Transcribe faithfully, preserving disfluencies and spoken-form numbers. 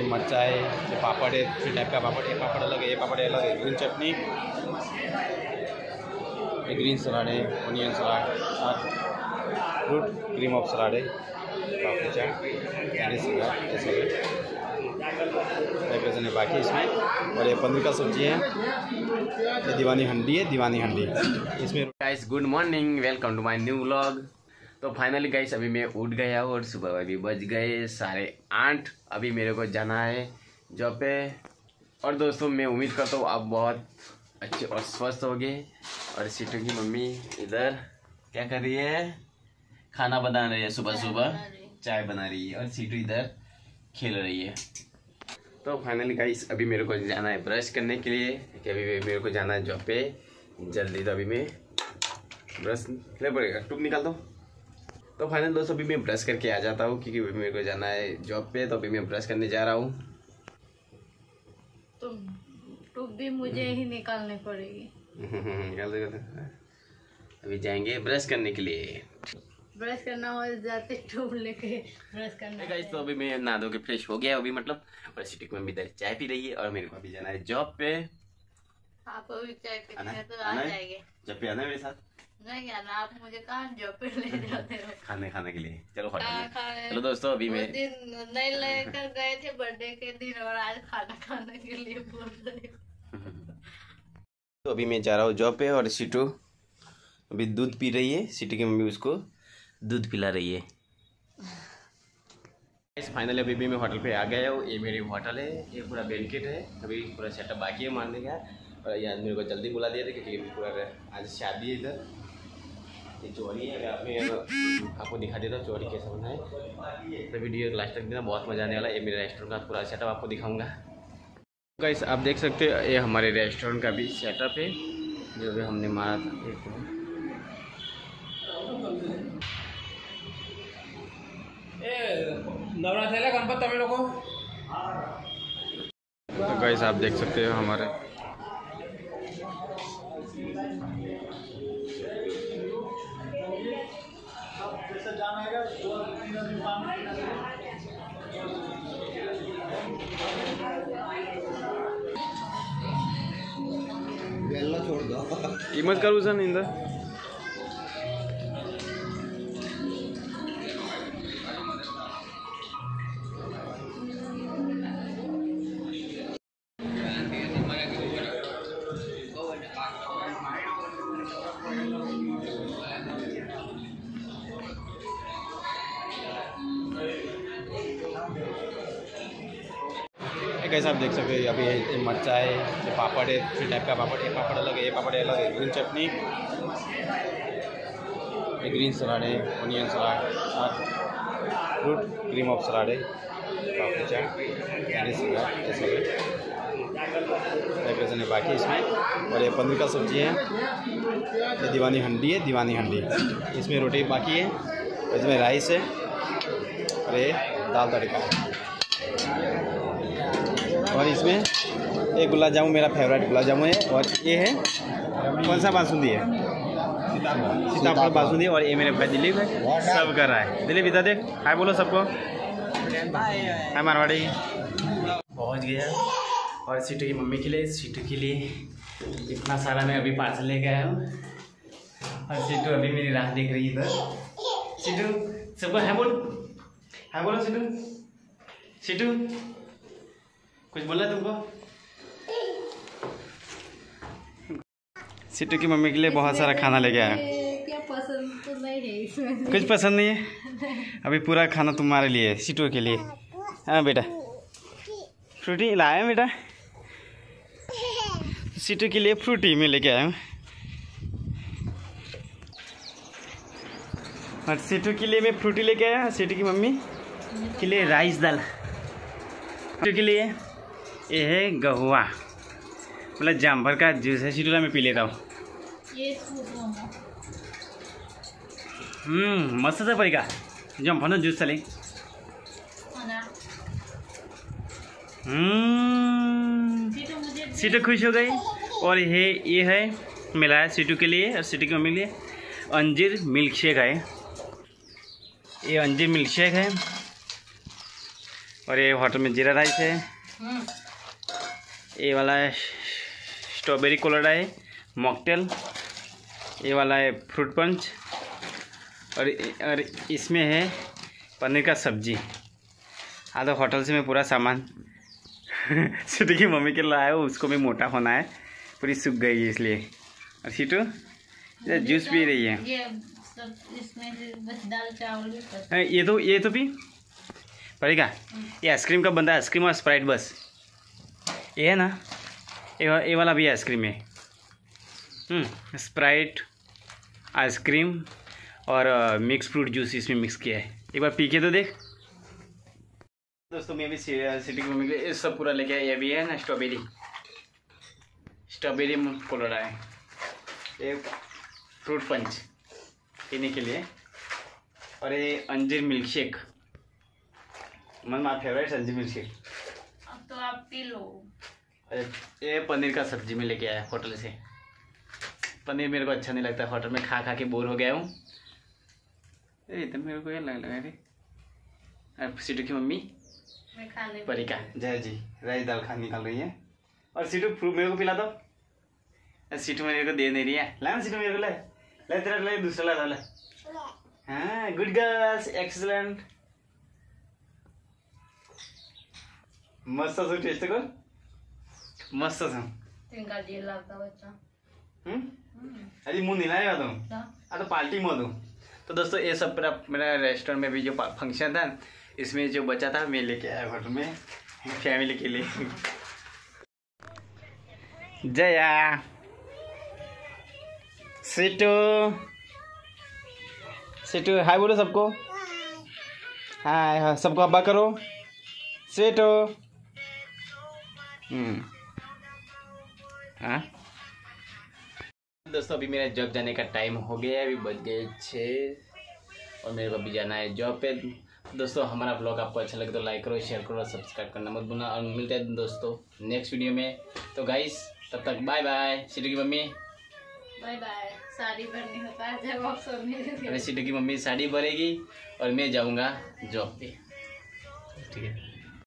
ये मरचा है, ये पापड़ है, थ्री टाइप का पापड़, ये पापड़ अलग है, ये पापड़ अलग है, ग्रीन चटनी, ये ग्रीन सलाड है, ओनियन सलाड और फ्रूट क्रीम ऑफ सलाड है, काफी चाट, ये सलाड, ये डेकोरेशन है बाकी इसमें। और ये पनीर का सब्जी है, ये दीवानी हंडी है, दीवानी हंडी इसमें। Guys good morning, welcome to my new vlog. तो फाइनली गाइस अभी मैं उठ गया और सुबह अभी बज गए साढ़े आठ। अभी मेरे को जाना है जॉब पे। और दोस्तों मैं उम्मीद करता हूँ आप बहुत अच्छे और स्वस्थ होंगे। और सीटू की मम्मी इधर क्या कर रही है, खाना बना रही है, सुबह सुबह चाय बना रही है, और सीटू इधर खेल रही है। तो फाइनली गाइस अभी मेरे को जाना है ब्रश करने के लिए, कि अभी मेरे को जाना है जॉब पे जल्दी। तो अभी मैं ब्रश ले पड़ेगा, टूक निकाल दो। तो फाइनल दोस्तों अभी मैं ब्रश करके आ जाता हूँ, क्योंकि मेरे को जाना है जॉब पे। तो अभी मैं ब्रश करने जा रहा हूँ। तो टूप भी मुझे ही निकालने पड़ेगी। निकाल देगा। अभी जाएंगे ब्रश करने के लिए। ब्रश करना हो जाते टूप लेके ब्रश करने। गाइस तो अभी मैं नहा धो के फ्रेश हो गया अभी, मतलब। और सिटी में भी इधर चाय पी रही है, और मेरे को अभी जाना है जॉब पे। आपको भी चाय पीना है तो आ जाएंगे जॉब पे। आना है मेरे साथ? नहीं आना, आप मुझे कहाँ जॉब पे ले जाते हो खाने खाने के लिए? चलो खाने। चलो दोस्तों अभी मैं नहीं लेकर गए थे बर्थडे के दिन, और आज खाना खाने के लिए बोल रहे हो। तो अभी मैं जा रहा हूँ जॉब पे, और सीटू अभी दूध पी रही है। सीटू की मम्मी उसको दूध पिला रही है। फाइनली अभी भी मैं होटल पे आ गया हूँ। ये मेरी होटल है, ये पूरा बैंकेट है, अभी पूरा सेटअप बाकी है मारने का। और ये आज मेरे को जल्दी बुला दिया था, क्योंकि पूरा आज शादी है इधर। ये चोरी है, अगर आप आपको दिखा देता हूँ चोरी कैसा बना है, तो वीडियो लास्ट तक देना, बहुत मज़ा आने वाला है। ये मेरे रेस्टोरेंट का पूरा सेटअप आपको दिखाऊंगा। गाइस आप देख सकते हो ये हमारे रेस्टोरेंट का भी सेटअप है, जो भी हमने मारा था। तो गाइस आप देख सकते हो हमारे हिम्मत करो सन इंदर। कैसे आप देख सकते हो, अभी मरचा है, ये पापड़ है, थ्री टाइप का पापड़, ये पापड़ अलग है, ये पापड़ अलग है, ग्रीन चटनी, ये ग्रीन सलाड है, ओनियन सलाड और फ्रूट क्रीम ऑफ सलाड है, काफी चाट, ये सलाड, ये सलाड डेकोरेशन है बाकी इसमें। और ये पनीर का सब्जी है, ये दीवानी हंडी है, दीवानी हंडी इसमें। रोटी बाकी है, इसमें राइस है, और ये दाल तड़का है। और इसमें एक गुलाब जामुन, मेरा फेवरेट गुलाब जामुन है। और ये है कौन सा बासुंदी है, सीताफल बासुंदी। और ये मेरे भाई दिलीप है, सब कर रहा है। दिलीप इधर देख, हाय बोलो सबको, हाय मारवाड़ी। पहुंच गया, और सीटू की मम्मी के लिए, सीटू के लिए इतना सारा मैं अभी पार्सल लेके आया हूँ। और सीटू अभी मेरी राह देख रही है इधर। सीटू सबको हाय बोल, हाय बोलो सीटू। सीटू कुछ बोला तुमको? सीटू की मम्मी के लिए बहुत सारा खाना लेके आया। क्या पसंद तो नहीं है इसमें? कुछ पसंद नहीं है। अभी पूरा खाना तुम्हारे लिए, सीटू के लिए। हाँ बेटा, फ्रूटी लाया बेटा, सीटू के लिए फ्रूटी में लेके आया हूँ। और सीटू के लिए मैं फ्रूटी लेके आया, सीटू की मम्मी के लिए राइस दाल, सीटू के लिए ये है गहुआ, मतलब जामभर का जूस है। सीटूला मैं पी लेता हूँ। हम्म मस्त था पड़ेगा जामभर ना जूस चले। हम्म सीटू खुश हो गई। और ये ये है मिलाया सीटू के लिए और सीटू की मम्मी के लिए अंजीर मिल्क शेक है। ये अंजीर मिल्क शेक है। और ये होटल में जीरा राइस है, ये वाला है स्ट्रॉबेरी कोलरा है, मॉकटेल, ये वाला है फ्रूट पंच, और और इसमें है पनीर का सब्जी। हाँ, तो होटल से मैं पूरा सामान सीटू की मम्मी के लाया हूँ, उसको भी मोटा होना है, पूरी सूख गई है इसलिए। और सीटू जूस पी रही है। ये सब इसमें बस दाल चावल भी, ये तो ये तो भी पड़ेगा। ये आइसक्रीम का बंदा, आइसक्रीम और स्प्राइट बस, ये है ना, ये वाला भी आइसक्रीम है, स्प्राइट आइसक्रीम और मिक्स फ्रूट जूस इसमें मिक्स किया है। एक बार पी के तो देख। दोस्तों मैं भी सिटी में ये सब पूरा लेके आया। ये भी है ना स्ट्रॉबेरी, स्ट्रॉबेरी कोलोरा है, ये फ्रूट पंच पीने के लिए, और ये अंजीर मिल्क शेक, मन माय फेवरेट अंजीर मिल्क शेक, तो आप पी लो। ये पनीर का सब्जी में लेके आया होटल से। पनीर मेरे को अच्छा नहीं लगता, होटल में खा खा के बोर हो गया हूँ। तो मेरे को ये लग लगा रे। और सीटू की मम्मी परिका जय जी राइस दाल खा निकाल रही है। और सीटू फ्रूट मेरे को पिला दो, सीटू मेरे को दे नहीं रही है। ला सीटू मेरे को ले ले, तेरा ले, दूसरा ला ला। हाँ, गुड गर्ल्स, एक्सलेंट। मस्त सो टेस्ट कर, मस्त सो तिनका जी लागता बच्चा। हम्म, अरे मुंह हिलाया तुम आ तो पार्टी में तुम। तो दोस्तों ये सब पूरा मेरा रेस्टोरेंट में भी जो फंक्शन था इसमें जो बचा था मैं लेके आया होटल में फैमिली के लिए। जया, सीटू, सीटू हाय बोलो सबको। हाय सबको, हब्बा करो सीटू। हम्म, हाँ दोस्तों अभी मेरा जॉब जाने का टाइम हो गया है, अभी बज गए छः और मेरे को अभी जाना है जॉब पे। दोस्तों हमारा ब्लॉग आपको अच्छा लगे तो लाइक करो, शेयर करो और सब्सक्राइब करना मत भूलना। और मिलते हैं दोस्तों नेक्स्ट वीडियो में। तो गाइस तब तक बाय बाय। सीटू की मम्मी बाय बाय। साड़ी भरनी होता है जब अरे सीटू की मम्मी साड़ी भरेगी और मैं जाऊँगा जॉब पे। ठीक है।